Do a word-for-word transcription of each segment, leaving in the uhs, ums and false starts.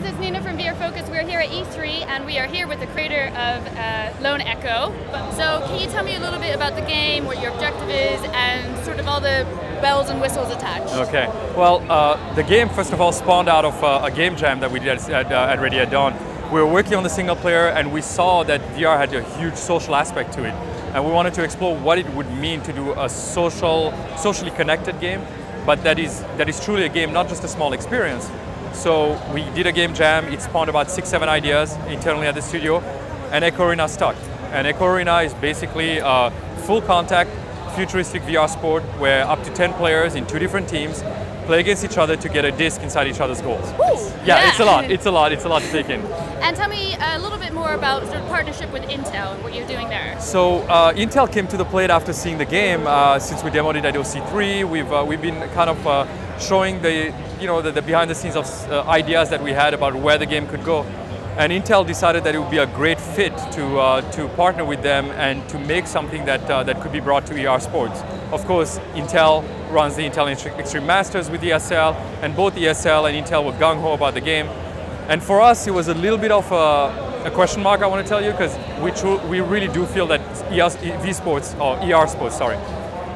guys, it's Nina from V R Focus. We're here at E three and we are here with the creator of uh, Lone Echo. So can you tell me a little bit about the game, what your objective is, and sort of all the bells and whistles attached? Okay, well, uh, the game first of all spawned out of uh, a game jam that we did at, uh, at Ready at Dawn. We were working on the single player and we saw that V R had a huge social aspect to it. And we wanted to explore what it would mean to do a social, socially connected game, but that is, that is truly a game, not just a small experience. So we did a game jam, it spawned about six, seven ideas internally at the studio, and Echo Arena stuck. And Echo Arena is basically a full contact, futuristic V R sport where up to ten players in two different teams play against each other to get a disc inside each other's goals. Yeah, yeah, it's a lot, it's a lot, it's a lot to take in. And tell me a little bit more about your partnership with Intel and what you're doing there. So uh, Intel came to the plate after seeing the game. Uh, since we demoed it at O C three, we've, uh, we've been kind of uh, showing the, you know, the, the behind the scenes of uh, ideas that we had about where the game could go. And Intel decided that it would be a great fit to, uh, to partner with them and to make something that, uh, that could be brought to E R sports. Of course, Intel runs the Intel Extreme Masters with E S L, and both E S L and Intel were gung-ho about the game. And for us, it was a little bit of a, a question mark, I want to tell you, because we, we really do feel that E R, v sports, or E R sports, sorry,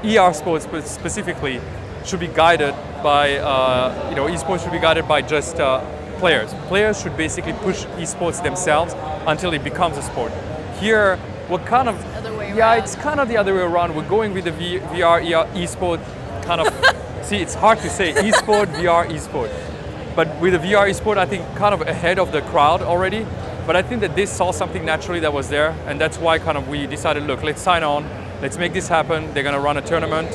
E R sports specifically should be guided by, uh, you know, esports should be guided by just uh, players. Players should basically push esports themselves until it becomes a sport. Here, we're kind of, yeah, it's kind of the other way around. We're going with the v, VR, ER, esport kind of, see, it's hard to say, esport, V R, esport. But with the V R esport, I think kind of ahead of the crowd already. But I think that they saw something naturally that was there, and that's why kind of we decided, look, let's sign on, let's make this happen. They're going to run a tournament.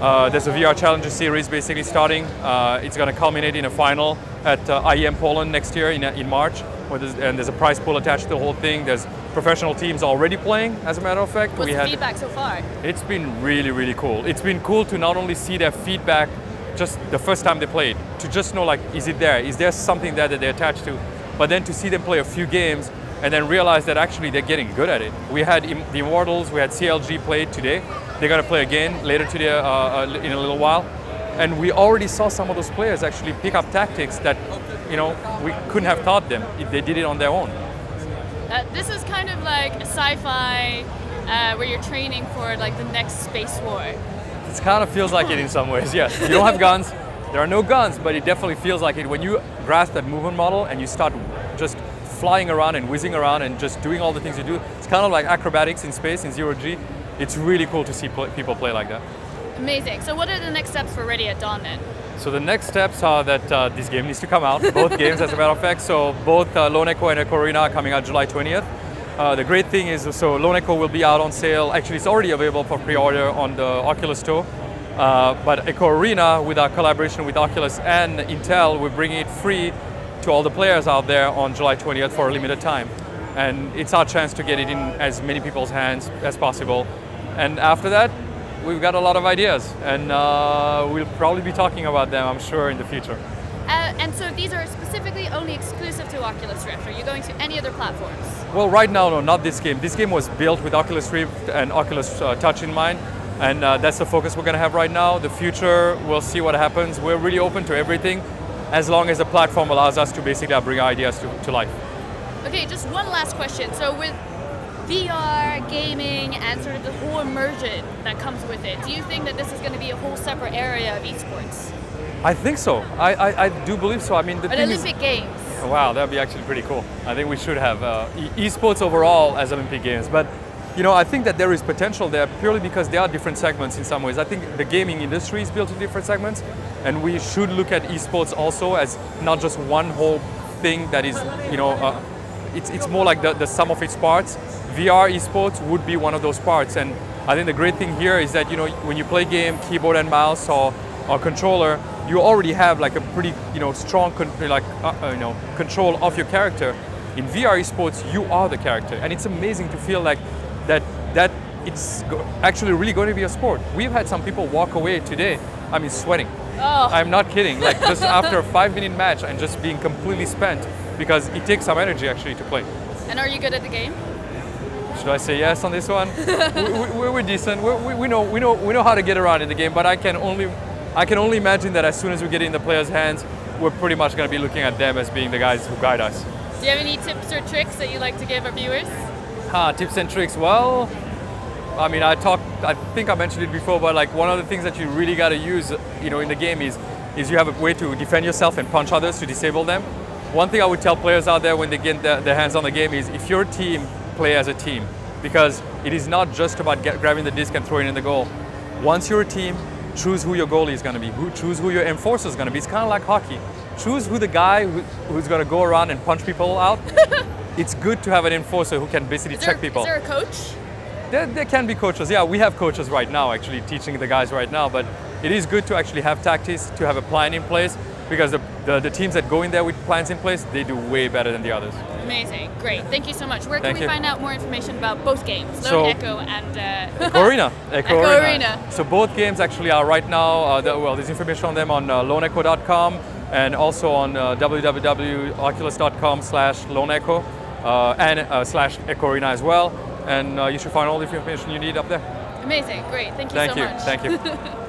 Uh, there's a V R Challenger series basically starting. Uh, it's going to culminate in a final at uh, I E M Poland next year in, uh, in March. Where there's, and there's a prize pool attached to the whole thing. There's professional teams already playing, as a matter of fact. What's we the had, feedback so far? It's been really, really cool. It's been cool to not only see their feedback just the first time they played, to just know like, is it there? Is there something there that they're attached to? But then to see them play a few games and then realize that actually they're getting good at it. We had Im the Immortals, we had C L G played today. They're gonna play again later today uh, in a little while. And we already saw some of those players actually pick up tactics that, you know, we couldn't have taught them if they did it on their own. Uh, this is kind of like a sci-fi uh, where you're training for like the next space war. It kind of feels like it in some ways, yes. You don't have guns, there are no guns, but it definitely feels like it. When you grasp that movement model and you start just flying around and whizzing around and just doing all the things you do, it's kind of like acrobatics in space, in zero G. It's really cool to see play, people play like that. Amazing. So what are the next steps for Ready at Dawn then? So the next steps are that uh, this game needs to come out, both games as a matter of fact. So both uh, Lone Echo and Echo Arena are coming out July twentieth. Uh, the great thing is, so Lone Echo will be out on sale. Actually, it's already available for pre-order on the Oculus Store. Uh, but Echo Arena, with our collaboration with Oculus and Intel, we're bringing it free to all the players out there on July twentieth for a limited time. And it's our chance to get it in as many people's hands as possible. And after that, we've got a lot of ideas. And uh, we'll probably be talking about them, I'm sure, in the future. Uh, and so these are specifically only exclusive to Oculus Rift. Are you going to any other platforms? Well, right now, no, not this game. This game was built with Oculus Rift and Oculus uh, Touch in mind. And uh, that's the focus we're going to have right now. The future, we'll see what happens. We're really open to everything, as long as the platform allows us to basically bring our ideas to, to life. Okay, just one last question. So with V R, gaming, and sort of the whole immersion that comes with it, do you think that this is going to be a whole separate area of esports? I think so. I, I, I do believe so. I mean, the thing is, Olympic Games. Wow, that'd be actually pretty cool. I think we should have uh, esports overall as Olympic Games. But you know, I think that there is potential there purely because there are different segments in some ways. I think the gaming industry is built in different segments, and we should look at esports also as not just one whole thing that is, you know, uh, it's it's more like the, the sum of its parts. V R esports would be one of those parts, and I think the great thing here is that you know when you play game, keyboard and mouse or or controller, you already have like a pretty you know strong con like uh, you know control of your character. In V R esports, you are the character, and it's amazing to feel like that that it's go actually really going to be a sport. We've had some people walk away today. I mean, sweating. Oh. I'm not kidding. Like just after a five-minute match and just being completely spent because it takes some energy actually to play. And are you good at the game? Should I say yes on this one? we, we, we're decent. We, we, we know we know we know how to get around in the game, but I can only. I can only imagine that as soon as we get it in the players' hands, we're pretty much going to be looking at them as being the guys who guide us. Do you have any tips or tricks that you like to give our viewers? Huh, tips and tricks, well, I mean, I talked, I think I mentioned it before, but like one of the things that you really got to use, you know, in the game is, is you have a way to defend yourself and punch others to disable them. One thing I would tell players out there when they get their, their hands on the game is if your team, play as a team, because it is not just about get, grabbing the disc and throwing it in the goal. Once you're a team, choose who your goalie is going to be, who, choose who your enforcer is going to be. It's kind of like hockey. Choose who the guy who, who's going to go around and punch people out. It's good to have an enforcer who can basically there, check people. Is there a coach? There, there can be coaches. Yeah, we have coaches right now actually teaching the guys right now, but it is good to actually have tactics, to have a plan in place, because the, the, the teams that go in there with plans in place, they do way better than the others. Amazing. Great. Thank you so much. Where can Thank we you. find out more information about both games, Lone so, Echo and... Uh, Echo Arena. Echo, Echo Arena. Arena. So both games actually are right now, uh, the, well, there's information on them on uh, lone echo dot com and also on uh, w w w dot oculus dot com slash lone echo uh, and uh, slash Echo Arena as well. And uh, you should find all the information you need up there. Amazing. Great. Thank you Thank so you. much. Thank you.